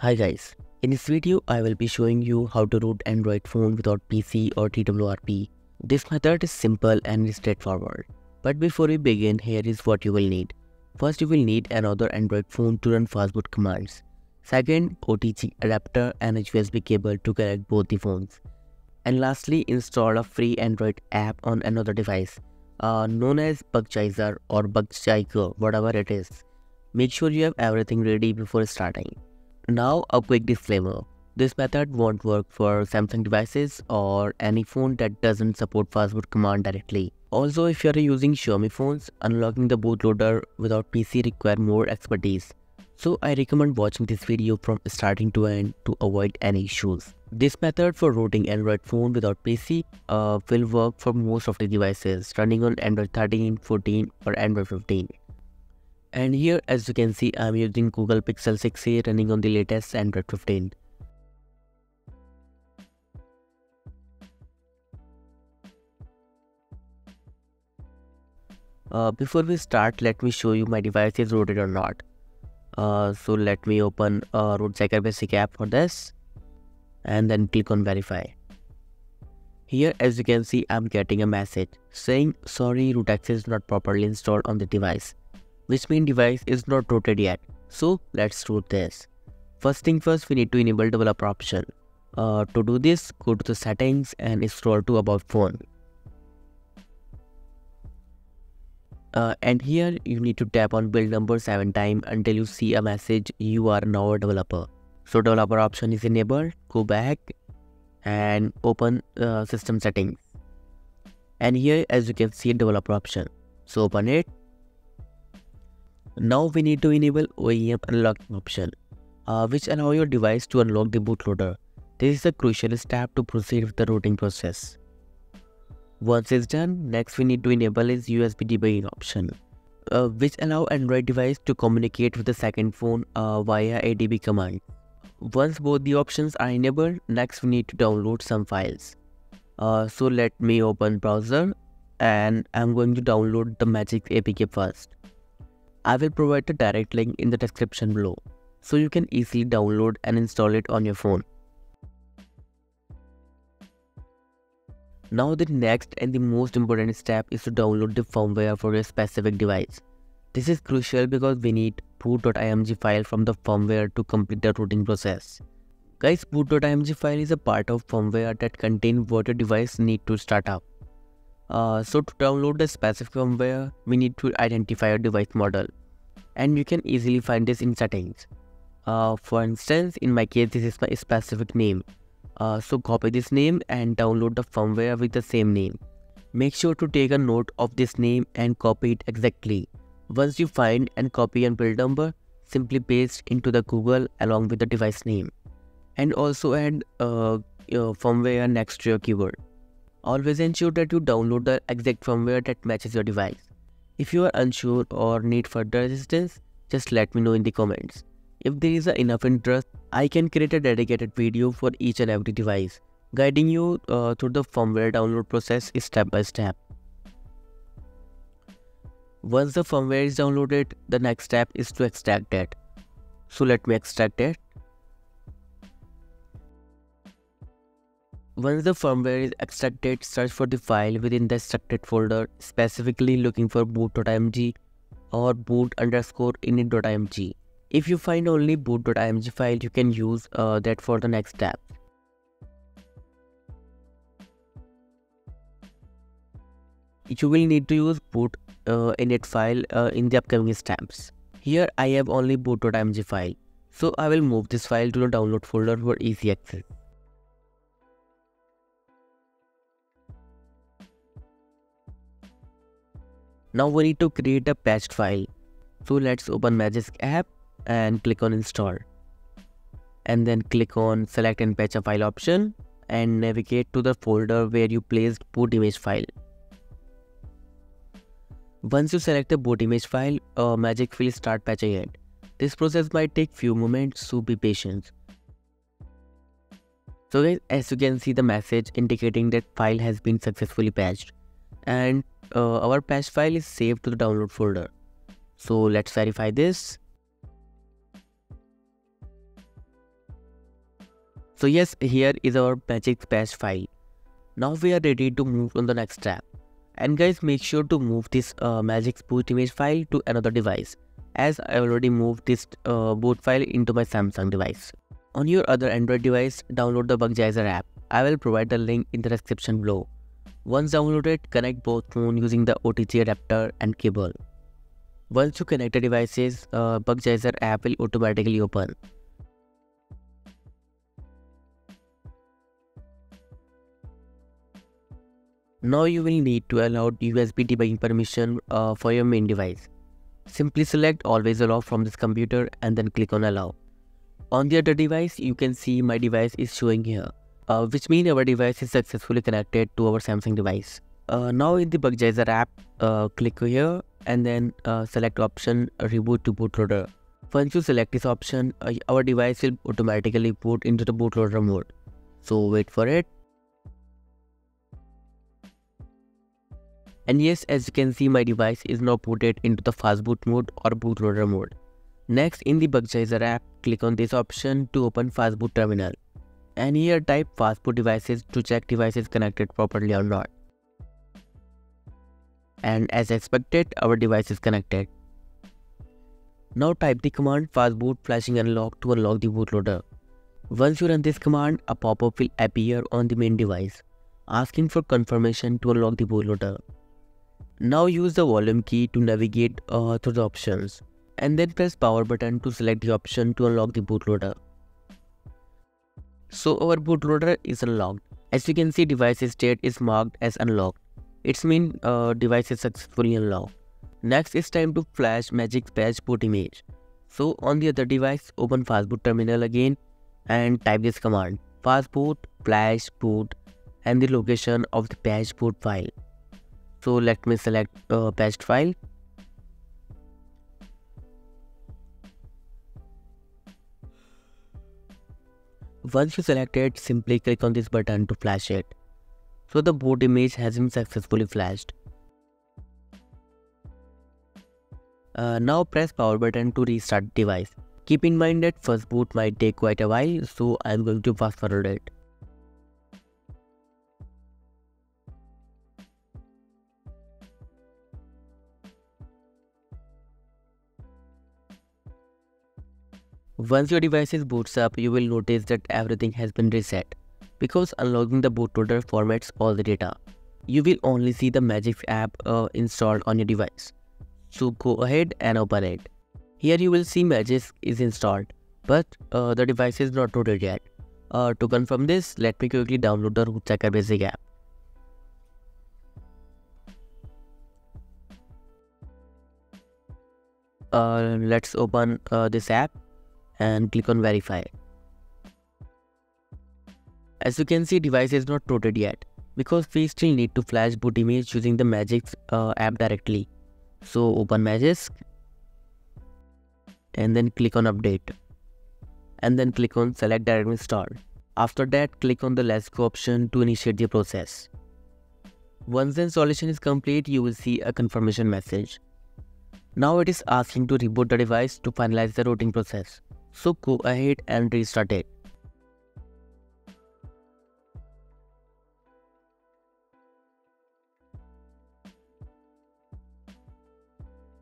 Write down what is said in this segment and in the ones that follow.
Hi guys, in this video I will be showing you how to root Android phone without PC or TWRP. This method is simple and straightforward. But before we begin, here is what you will need. First, you will need another Android phone to run fastboot commands. Second, OTG adapter and a USB cable to connect both the phones. And lastly, install a free Android app on another device, known as Bugjaeger or Bugjaeger, whatever it is. Make sure you have everything ready before starting. Now a quick disclaimer, this method won't work for Samsung devices or any phone that doesn't support fastboot command directly. Also, if you are using Xiaomi phones, unlocking the bootloader without PC requires more expertise. So I recommend watching this video from starting to end to avoid any issues. This method for rooting Android phone without PC will work for most of the devices running on Android 13, 14 or Android 15. And here, as you can see, I am using Google Pixel 6a running on the latest Android 15. Before we start, let me show you my device is rooted or not. So let me open Bootloader basic app for this and then click on verify. Here, as you can see, I am getting a message saying sorry, root access not properly installed on the device, which means device is not rooted yet. So let's root this. First thing first, we need to enable developer option. To do this, go to the settings and scroll to about phone. And here you need to tap on build number 7 times until you see a message you are now a developer. So developer option is enabled. Go back and open system settings. And here, as you can see, developer option. So open it. Now we need to enable OEM unlocking option, which allow your device to unlock the bootloader. This is a crucial step to proceed with the rooting process. Once it's done, next we need to enable is USB debugging option, which allow Android device to communicate with the second phone via ADB command. Once both the options are enabled, next we need to download some files. So let me open browser and I'm going to download the Magisk APK first. I will provide the direct link in the description below, so you can easily download and install it on your phone. Now the next and the most important step is to download the firmware for your specific device. This is crucial because we need boot.img file from the firmware to complete the rooting process. Guys, boot.img file is a part of firmware that contains what your device needs to start up. So to download the specific firmware, we need to identify your device model, and you can easily find this in settings. For instance, in my case, this is my specific name. So copy this name and download the firmware with the same name. Make sure to take a note of this name and copy it exactly. Once you find and copy and build number, simply paste into the Google along with the device name, and also add your firmware next to your keyword. Always ensure that you download the exact firmware that matches your device. If you are unsure or need further assistance, just let me know in the comments. If there is enough interest, I can create a dedicated video for each and every device, guiding you through the firmware download process step by step. Once the firmware is downloaded, the next step is to extract it. So let me extract it. Once the firmware is extracted, search for the file within the extracted folder, specifically looking for boot.img or boot_init.img. If you find only boot.img file, you can use that for the next step. You will need to use boot.init file in the upcoming steps. Here I have only boot.img file, so I will move this file to the download folder for easy access. Now we need to create a patched file. So let's open Magisk app and click on install. And then click on select and patch a file option and navigate to the folder where you placed boot image file. Once you select the boot image file, Magisk will start patching it. This process might take few moments, so be patient. So guys, as you can see the message indicating that file has been successfully patched. And our patch file is saved to the download folder. So let's verify this. So yes, here is our Magisk patch file. Now we are ready to move on the next step. And guys, make sure to move this Magisk boot image file to another device, as I already moved this boot file into my Samsung device. On your other Android device, download the Bugjaeger app. I will provide the link in the description below. Once downloaded, connect both phones using the OTG adapter and cable. Once you connect the devices, Bugjaeger app will automatically open. Now you will need to allow USB debugging permission for your main device. Simply select always allow from this computer and then click on allow. On the other device, you can see my device is showing here, which means our device is successfully connected to our Samsung device. Now in the Bugjaeger app, click here and then select option reboot to bootloader. Once you select this option, our device will automatically boot into the bootloader mode. So wait for it. And yes, as you can see, my device is now booted into the fastboot mode or bootloader mode. Next, in the Bugjaeger app, click on this option to open fastboot terminal. And here type fastboot devices to check devices connected properly or not. And as expected, our device is connected. Now type the command fastboot flashing unlock to unlock the bootloader. Once you run this command, a pop-up will appear on the main device, asking for confirmation to unlock the bootloader. Now use the volume key to navigate through the options and then press power button to select the option to unlock the bootloader. So our bootloader is unlocked. As you can see, device state is marked as unlocked. It means device is successfully unlocked. Next is time to flash Magisk patch boot image. So on the other device, open fastboot terminal again and type this command fastboot flash boot and the location of the patch boot file. So let me select patched file. Once you select it, simply click on this button to flash it. So the boot image has been successfully flashed. Now press power button to restart the device. Keep in mind that first boot might take quite a while, so I am going to fast forward it. Once your device boots up, you will notice that everything has been reset, because unlocking the bootloader formats all the data. You will only see the Magisk app installed on your device. So go ahead and open it. Here you will see Magisk is installed, but the device is not rooted yet. To confirm this, let me quickly download the root checker basic app. Let's open this app and click on verify. As you can see, device is not rooted yet, because we still need to flash boot image using the Magisk app directly. So open Magisk and then click on update and then click on select direct install. After that, click on the let's go option to initiate the process. Once the installation is complete, you will see a confirmation message. Now it is asking to reboot the device to finalize the rooting process. So go ahead and restart it.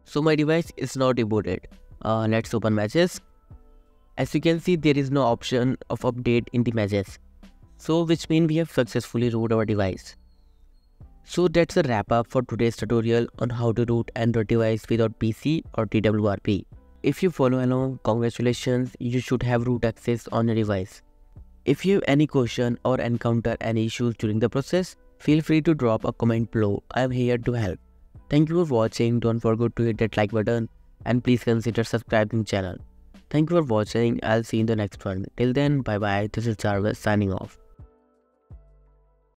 So my device is now rebooted. Let's open Magisk. As you can see, there is no option of update in the Magisk. So which means we have successfully rooted our device. So that's a wrap up for today's tutorial on how to root Android device without PC or TWRP. If you follow along, congratulations, you should have root access on your device. If you have any question or encounter any issues during the process, feel free to drop a comment below. I am here to help. Thank you for watching. Don't forget to hit that like button and please consider subscribing channel. Thank you for watching. I'll see you in the next one. Till then, bye bye. This is Jarvis signing off.